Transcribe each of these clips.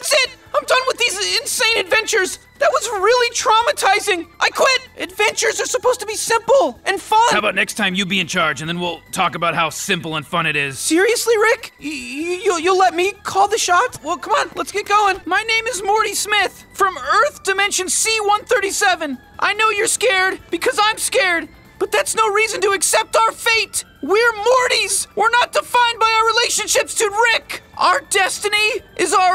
That's it! I'm done with these insane adventures! That was really traumatizing! I quit! Adventures are supposed to be simple and fun! How about next time you be in charge and then we'll talk about how simple and fun it is? Seriously, Rick? You'll let me call the shots? Well, come on, let's get going. My name is Morty Smith from Earth Dimension C-137. I know you're scared because I'm scared, but that's no reason to accept our fate! We're Mortys! We're not defined by our relationships to Rick! Our destiny is our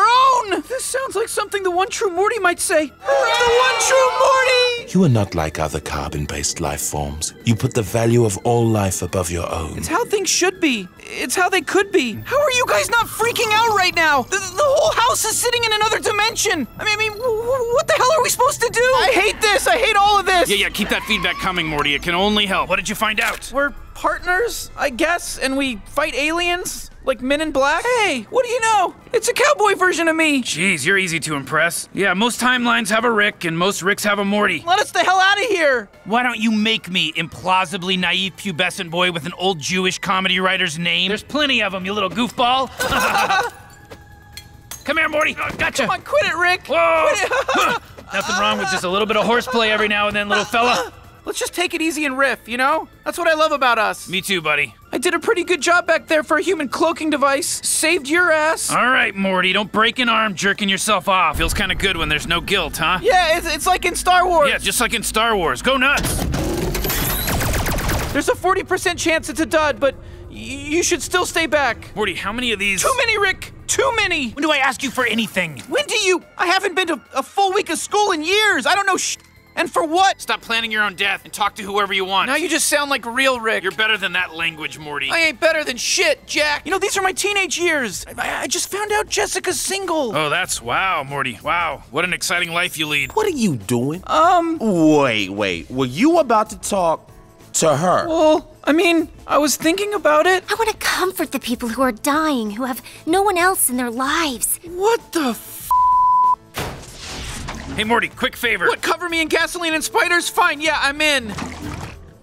own! This sounds like something the one true Morty might say. The one true Morty! You are not like other carbon-based life forms. You put the value of all life above your own. It's how things should be. It's how they could be. How are you guys not freaking out right now? The whole house is sitting in another dimension. I mean, what the hell are we supposed to do? I hate this. I hate all of this. Yeah, keep that feedback coming, Morty. It can only help. What did you find out? We're partners, I guess, and we fight aliens. Like Men in Black? Hey, what do you know? It's a cowboy version of me. Jeez, you're easy to impress. Yeah, most timelines have a Rick, and most Ricks have a Morty. Let us the hell out of here! Why don't you make me implausibly naive pubescent boy with an old Jewish comedy writer's name? There's plenty of them, you little goofball. Come here, Morty. Oh, gotcha. Come on, quit it, Rick. Whoa. Quit it. Nothing wrong with just a little bit of horseplay every now and then, little fella. Let's just take it easy and riff, you know? That's what I love about us. Me too, buddy. I did a pretty good job back there for a human cloaking device. Saved your ass. All right, Morty, don't break an arm jerking yourself off. Feels kind of good when there's no guilt, huh? Yeah, it's like in Star Wars. Yeah, just like in Star Wars. Go nuts. There's a 40% chance it's a dud, but you should still stay back. Morty, how many of these? Too many, Rick. Too many. When do I ask you for anything? When do you? I haven't been to a full week of school in years. I don't know sh. And for what? Stop planning your own death and talk to whoever you want. Now you just sound like real Rick. You're better than that language, Morty. I ain't better than shit, Jack. You know, these are my teenage years. I just found out Jessica's single. Oh, that's wow, Morty. Wow, what an exciting life you lead. What are you doing? Wait. Were you about to talk to her? Well, I mean, I was thinking about it. I want to comfort the people who are dying, who have no one else in their lives. What the f***? Hey, Morty, quick favor. What, cover me in gasoline and spiders? Fine, yeah, I'm in.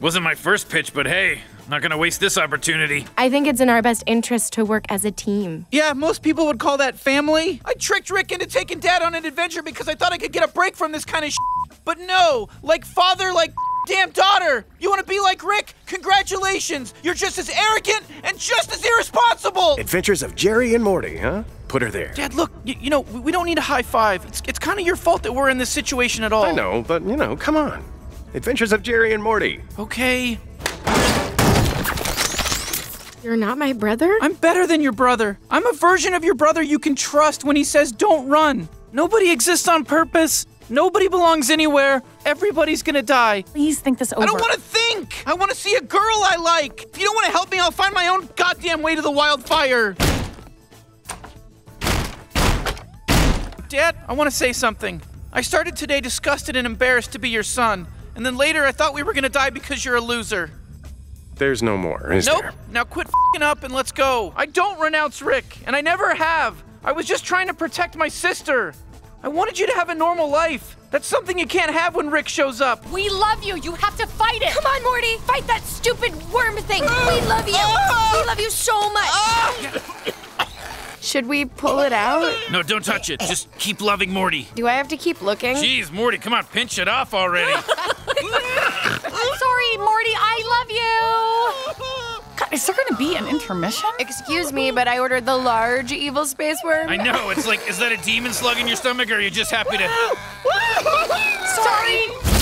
Wasn't my first pitch, but hey, I'm not gonna waste this opportunity. I think it's in our best interest to work as a team. Yeah, most people would call that family. I tricked Rick into taking Dad on an adventure because I thought I could get a break from this kind of shit. But no, like father, like damn daughter. You wanna be like Rick? Congratulations. You're just as arrogant and just as irresponsible. Adventures of Jerry and Morty, huh? Put her there. Dad, look, you know, we don't need a high five. It's kind of your fault that we're in this situation at all. I know, but, you know, come on. Adventures of Jerry and Morty. Okay. You're not my brother? I'm better than your brother. I'm a version of your brother you can trust when he says don't run. Nobody exists on purpose. Nobody belongs anywhere. Everybody's gonna die. Please think this over. I don't want to think. I want to see a girl I like. If you don't want to help me, I'll find my own goddamn way to the wildfire. Dad, I want to say something. I started today disgusted and embarrassed to be your son, and then later I thought we were gonna die because you're a loser. There's no more, is there? Nope. Now quit f***ing up and let's go. I don't renounce Rick, and I never have. I was just trying to protect my sister. I wanted you to have a normal life. That's something you can't have when Rick shows up. We love you. You have to fight it. Come on, Morty. Fight that stupid worm thing. We love you. We love you so much. Should we pull it out? No, don't touch it. Just keep loving Morty. Do I have to keep looking? Jeez, Morty, come on, pinch it off already. I'm sorry, Morty, I love you. God, is there gonna be an intermission? Excuse me, but I ordered the large evil space worm. I know, it's like, is that a demon slug in your stomach or are you just happy to... Sorry!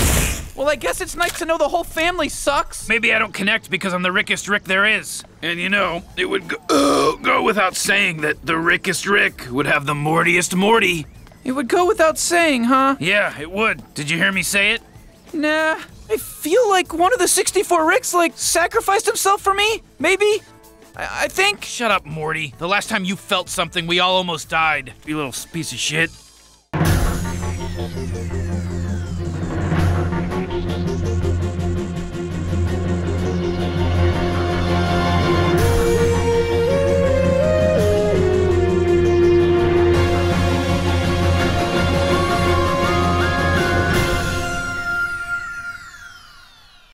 Well, I guess it's nice to know the whole family sucks. Maybe I don't connect because I'm the Rickest Rick there is. And you know, it would go without saying that the Rickest Rick would have the Mortiest Morty. It would go without saying, huh? Yeah, it would. Did you hear me say it? Nah, I feel like one of the 64 Ricks, like, sacrificed himself for me, maybe? I think. Shut up, Morty. The last time you felt something, we all almost died. You little piece of shit.